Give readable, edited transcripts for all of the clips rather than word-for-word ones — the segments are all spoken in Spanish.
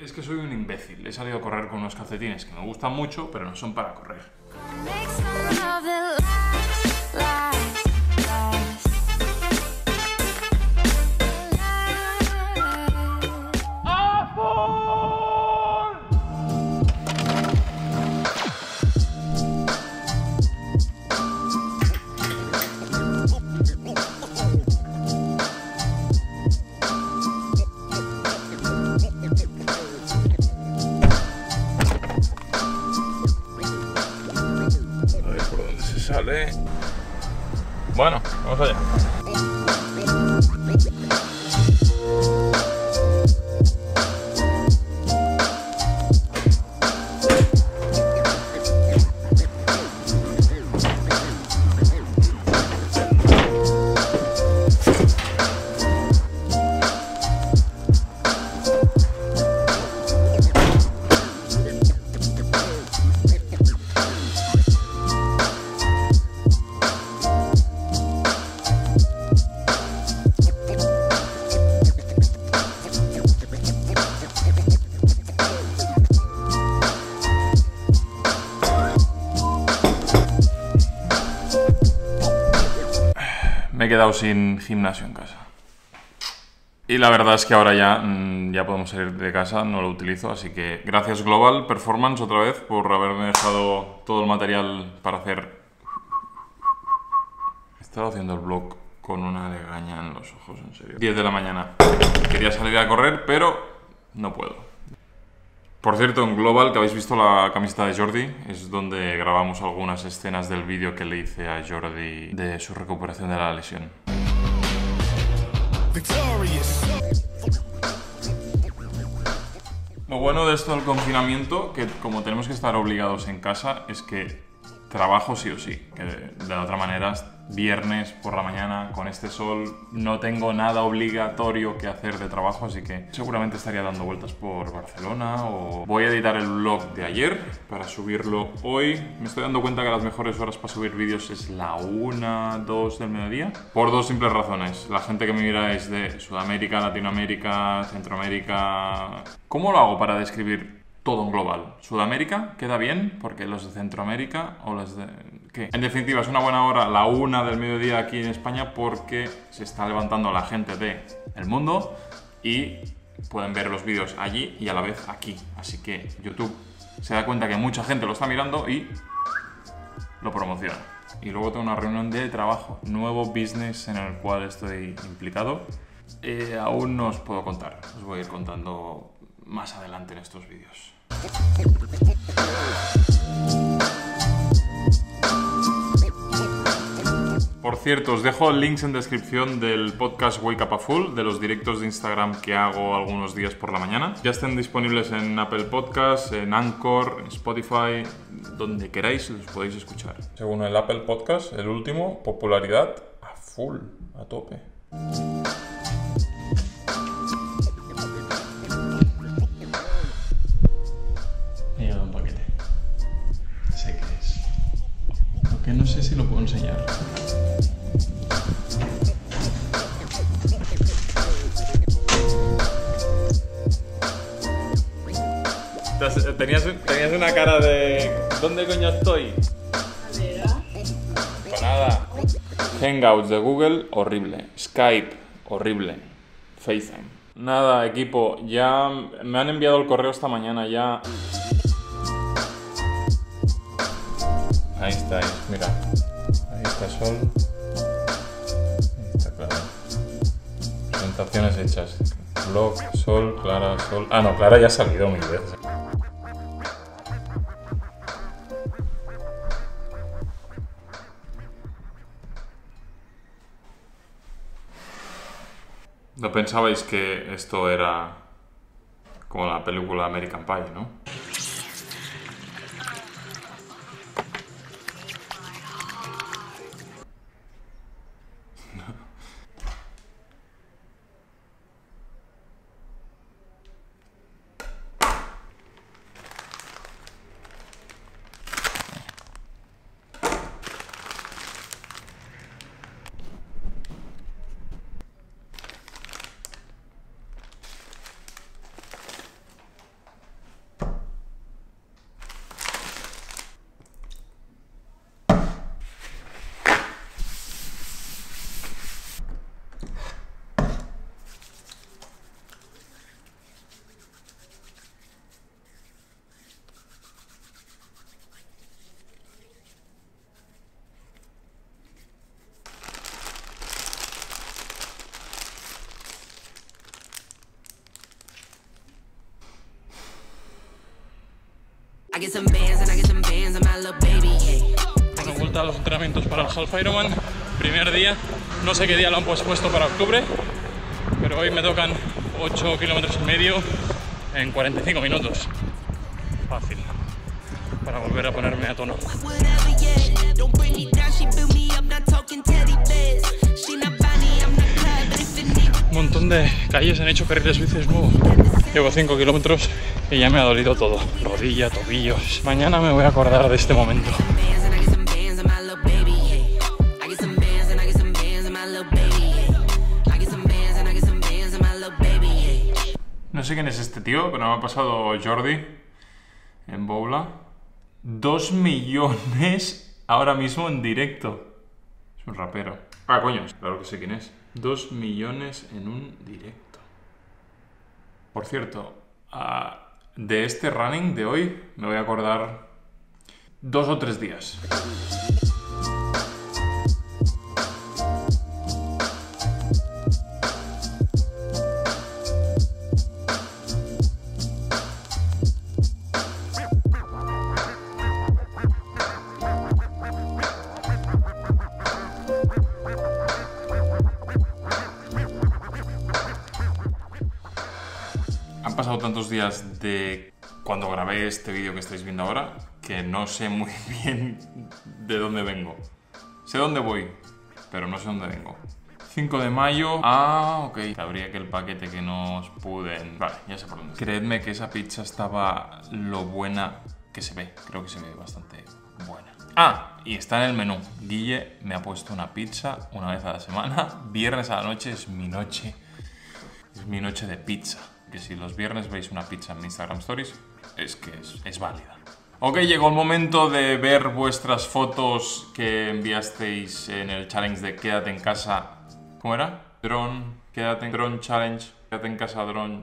Es que soy un imbécil. He salido a correr con unos calcetines que me gustan mucho, pero no son para correr. Bueno, vamos allá. He quedado sin gimnasio en casa y la verdad es que ahora ya podemos salir de casa, no lo utilizo, así que gracias Global Performance otra vez por haberme dejado todo el material para hacer. He estado haciendo el vlog con una legaña en los ojos, en serio. 10 de la mañana, quería salir a correr pero no puedo. Por cierto, en Global, que habéis visto la camiseta de Jordi, es donde grabamos algunas escenas del vídeo que le hice a Jordi de su recuperación de la lesión. Lo bueno de esto del confinamiento, que como tenemos que estar obligados en casa, es que trabajo sí o sí, que de la otra manera, viernes por la mañana, con este sol, no tengo nada obligatorio que hacer de trabajo, así que seguramente estaría dando vueltas por Barcelona o... Voy a editar el vlog de ayer para subirlo hoy. Me estoy dando cuenta que las mejores horas para subir vídeos es la 1, 2 del mediodía, por dos simples razones. La gente que me mira es de Sudamérica, Latinoamérica, Centroamérica... ¿Cómo lo hago para describir todo en global? Sudamérica queda bien, porque los de Centroamérica o los de... ¿qué? En definitiva, es una buena hora, la 1 del mediodía aquí en España, porque se está levantando la gente del mundo y pueden ver los vídeos allí y a la vez aquí. Así que YouTube se da cuenta que mucha gente lo está mirando y lo promociona. Y luego tengo una reunión de trabajo, nuevo business en el cual estoy implicado. Aún no os puedo contar, os voy a ir contando más adelante en estos vídeos. Por cierto, os dejo links en descripción del podcast Wake Up a Full, de los directos de Instagram que hago algunos días por la mañana. Ya están disponibles en Apple Podcast, en Anchor, en Spotify, donde queráis los podéis escuchar. Según el Apple Podcast, el último, popularidad a full, a tope. No sé si lo puedo enseñar. Tenías una cara de... ¿Dónde coño estoy? Para nada. Hangouts de Google, horrible. Skype, horrible. FaceTime. Nada, equipo, ya me han enviado el correo esta mañana, ya... Ahí estáis, mira, ahí está el sol, ahí está Clara, presentaciones hechas, blog, sol, Clara, sol... Ah, no, Clara ya ha salido mil veces. No pensabais que esto era como la película American Pie, ¿no? Bueno, vuelta a los entrenamientos para el Half Ironman, primer día, no sé qué día lo han pospuesto para octubre, pero hoy me tocan 8 kilómetros y medio en 45 minutos, fácil, para volver a ponerme a tono. Un montón de calles han hecho carriles bicis nuevos. Llevo 5 kilómetros y ya me ha dolido todo. Rodilla, tobillos. Mañana me voy a acordar de este momento. No sé quién es este tío, pero me ha pasado Jordi en Boula. 2 millones ahora mismo en directo. Es un rapero. Ah, coño, claro que sé quién es. 2 millones en un directo. Por cierto, de este running de hoy me voy a acordar 2 o 3 días. Han pasado tantos días de cuando grabé este vídeo que estáis viendo ahora que no sé muy bien de dónde vengo. Sé dónde voy, pero no sé dónde vengo. 5 de mayo... Ah, ok. Habría que el paquete que nos puden... Vale, ya sé por dónde. Creedme que esa pizza estaba lo buena que se ve. Creo que se ve bastante buena. Ah, y está en el menú. Guille me ha puesto una pizza una vez a la semana. Viernes a la noche es mi noche. Es mi noche de pizza. Que si los viernes veis una pizza en mi Instagram Stories, es que es válida. Ok, llegó el momento de ver vuestras fotos que enviasteis en el challenge de Quédate en casa. ¿Cómo era? Drone, Quédate en Drone Challenge, Quédate en casa Drone...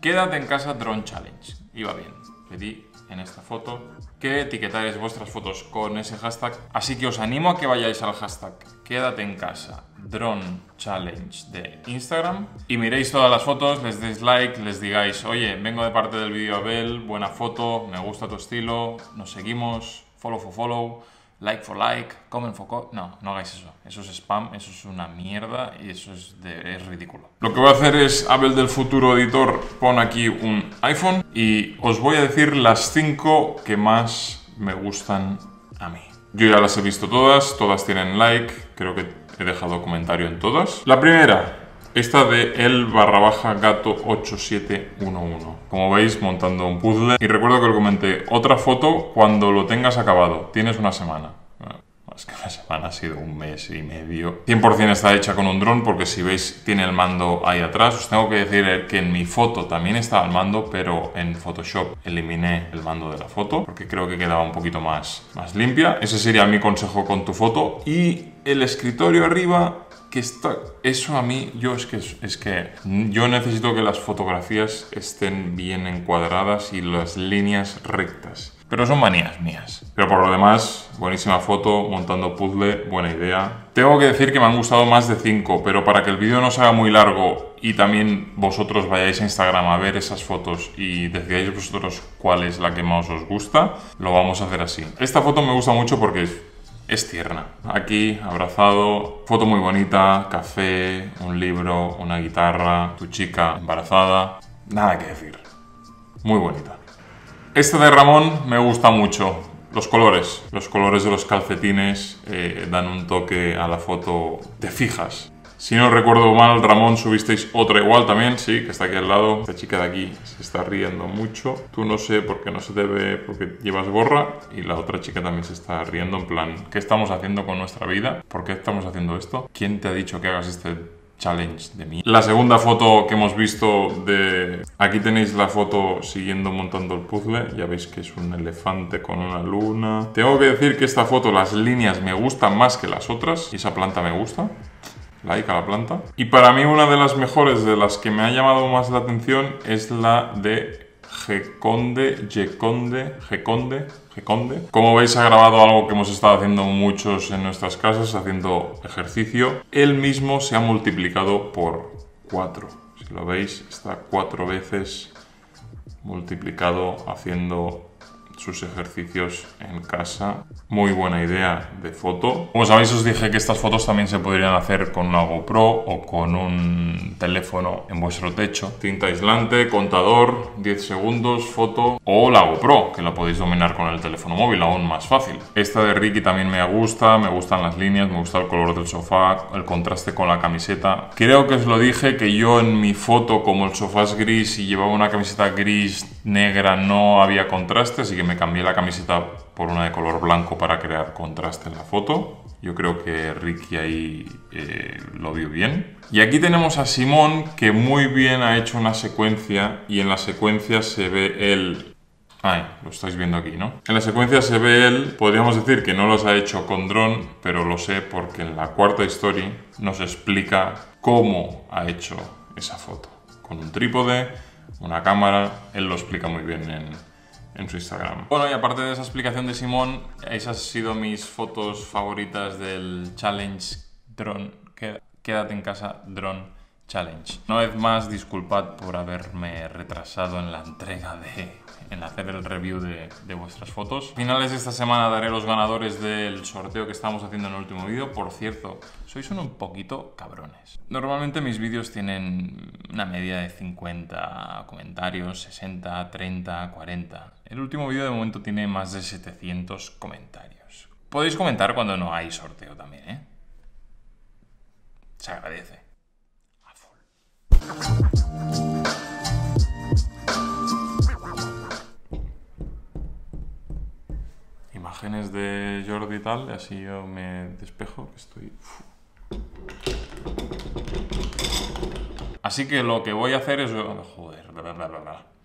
Quédate en casa Drone Challenge. Iba bien. Pedí en esta foto que etiquetáis vuestras fotos con ese hashtag. Así que os animo a que vayáis al hashtag Quédate en casa Drone Challenge de Instagram y miréis todas las fotos, les deis like, les digáis, oye, vengo de parte del vídeo Abel, buena foto, me gusta tu estilo, nos seguimos, follow for follow, like for like, comment for comment. No, no hagáis eso. Eso es spam, eso es una mierda y eso es ridículo. Lo que voy a hacer es, Abel del futuro editor, pon aquí un iPhone y os voy a decir las 5 que más me gustan a mí. Yo ya las he visto todas, todas tienen like, creo que he dejado comentario en todas. La primera, esta de el_gato8711. Como veis, montando un puzzle. Y recuerdo que le comenté otra foto cuando lo tengas acabado. Tienes una semana. Bueno, más que una semana, ha sido un mes y medio. 100% está hecha con un dron porque si veis tiene el mando ahí atrás. Os tengo que decir que en mi foto también estaba el mando, pero en Photoshop eliminé el mando de la foto porque creo que quedaba un poquito más limpia. Ese sería mi consejo con tu foto. Y el escritorio arriba... que está, eso a mí, es que yo necesito que las fotografías estén bien encuadradas y las líneas rectas. Pero son manías mías. Pero por lo demás, buenísima foto, montando puzzle, buena idea. Tengo que decir que me han gustado más de 5, pero para que el vídeo no se haga muy largo y también vosotros vayáis a Instagram a ver esas fotos y decidáis vosotros cuál es la que más os gusta, lo vamos a hacer así. Esta foto me gusta mucho porque es tierna. Aquí, abrazado, foto muy bonita, café, un libro, una guitarra, tu chica embarazada, nada que decir. Muy bonita. Esta de Ramón me gusta mucho. Los colores de los calcetines dan un toque a la foto, te fijas. Si no recuerdo mal, Ramón, subisteis otra igual también, sí, que está aquí al lado. Esta chica de aquí se está riendo mucho. Tú no sé por qué no se te ve porque llevas gorra. Y la otra chica también se está riendo en plan, ¿qué estamos haciendo con nuestra vida? ¿Por qué estamos haciendo esto? ¿Quién te ha dicho que hagas este challenge de mí? La segunda foto que hemos visto de... Aquí tenéis la foto siguiendo montando el puzzle. Ya veis que es un elefante con una luna. Tengo que decir que esta foto, las líneas me gustan más que las otras. Y esa planta me gusta. Like a la planta. Y para mí una de las mejores, de las que me ha llamado más la atención, es la de Geconde. Como veis, ha grabado algo que hemos estado haciendo muchos en nuestras casas, haciendo ejercicio. Él mismo se ha multiplicado por 4. Si lo veis, está 4 veces multiplicado haciendo sus ejercicios en casa. Muy buena idea de foto. Como sabéis, os dije que estas fotos también se podrían hacer con una GoPro o con un teléfono en vuestro techo. Cinta aislante, contador, 10 segundos, foto, o la GoPro, que la podéis dominar con el teléfono móvil, aún más fácil. Esta de Ricky también me gustan las líneas, me gusta el color del sofá, el contraste con la camiseta. Creo que os lo dije que yo en mi foto, como el sofá es gris y llevaba una camiseta gris negra, no había contraste, así que me cambié la camiseta por una de color blanco para crear contraste en la foto. Yo creo que Ricky ahí lo vio bien. Y aquí tenemos a Simón, que muy bien ha hecho una secuencia, y en la secuencia se ve él. Ay, lo estáis viendo aquí, ¿no? En la secuencia se ve él. Podríamos decir que no los ha hecho con dron, pero lo sé porque en la cuarta historia nos explica cómo ha hecho esa foto. Con un trípode, una cámara, él lo explica muy bien en su Instagram. Bueno, y aparte de esa explicación de Simón, esas han sido mis fotos favoritas del Challenge Drone. Quédate en casa, Drone Challenge. Una vez más, disculpad por haberme retrasado en la entrega en hacer el review de vuestras fotos. A finales de esta semana daré los ganadores del sorteo que estábamos haciendo en el último vídeo. Por cierto, sois un poquito cabrones. Normalmente mis vídeos tienen una media de 50 comentarios, 60, 30, 40. El último vídeo de momento tiene más de 700 comentarios. Podéis comentar cuando no hay sorteo también, ¿eh? Se agradece. A full. Imágenes de Jordi y tal, así yo me despejo, que estoy... Así que lo que voy a hacer es... Joder, bla, bla, bla, bla.